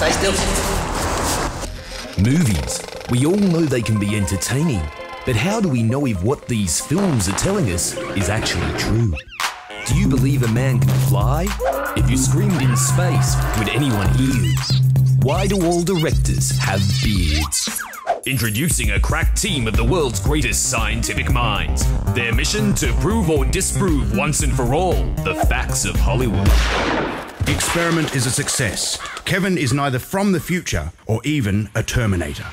Stay still. Movies. We all know they can be entertaining, but how do we know if what these films are telling us is actually true? Do you believe a man can fly? If you screamed in space, would anyone hear you? Why do all directors have beards? Introducing a crack team of the world's greatest scientific minds. Their mission to prove or disprove once and for all the facts of Hollywood. The experiment is a success. Kevin is neither from the future or even a Terminator.